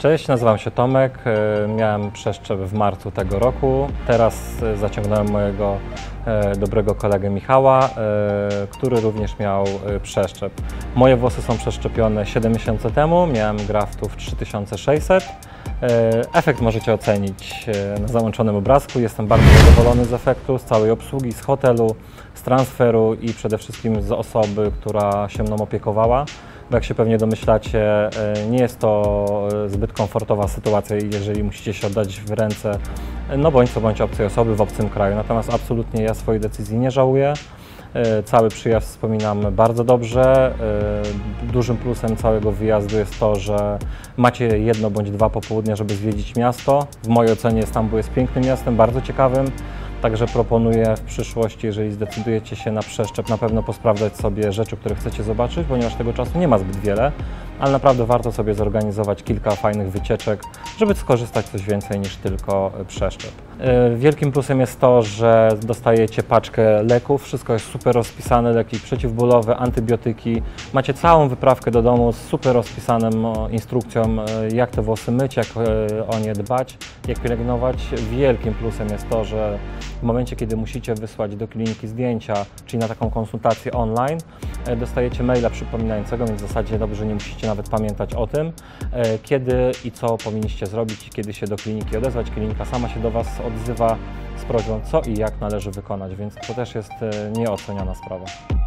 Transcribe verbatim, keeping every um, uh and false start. Cześć, nazywam się Tomek, miałem przeszczep w marcu tego roku. Teraz zaciągnąłem mojego dobrego kolegę Michała, który również miał przeszczep. Moje włosy są przeszczepione siedem miesięcy temu, miałem graftów trzy tysiące sześćset. Efekt możecie ocenić na załączonym obrazku. Jestem bardzo zadowolony z efektu, z całej obsługi, z hotelu, z transferu i przede wszystkim z osoby, która się mną opiekowała. Bo jak się pewnie domyślacie, nie jest to zbyt komfortowa sytuacja, jeżeli musicie się oddać w ręce no bądź co bądź obcej osoby w obcym kraju. Natomiast absolutnie ja swojej decyzji nie żałuję. Cały przyjazd wspominam bardzo dobrze. Dużym plusem całego wyjazdu jest to, że macie jedno bądź dwa popołudnia, żeby zwiedzić miasto. W mojej ocenie Stambuł jest pięknym miastem, bardzo ciekawym. Także proponuję w przyszłości, jeżeli zdecydujecie się na przeszczep, na pewno posprawdzać sobie rzeczy, które chcecie zobaczyć, ponieważ tego czasu nie ma zbyt wiele, ale naprawdę warto sobie zorganizować kilka fajnych wycieczek, żeby skorzystać coś więcej niż tylko przeszczep. Wielkim plusem jest to, że dostajecie paczkę leków, wszystko jest super rozpisane, leki przeciwbólowe, antybiotyki. Macie całą wyprawkę do domu z super rozpisanym instrukcją, jak te włosy myć, jak o nie dbać, jak pielęgnować. Wielkim plusem jest to, że w momencie, kiedy musicie wysłać do kliniki zdjęcia, czyli na taką konsultację online, dostajecie maila przypominającego, więc w zasadzie dobrze, nie musicie nawet pamiętać o tym, kiedy i co powinniście zrobić, kiedy się do kliniki odezwać. Klinika sama się do Was odzywa z prośbą, co i jak należy wykonać, więc to też jest nieoceniona sprawa.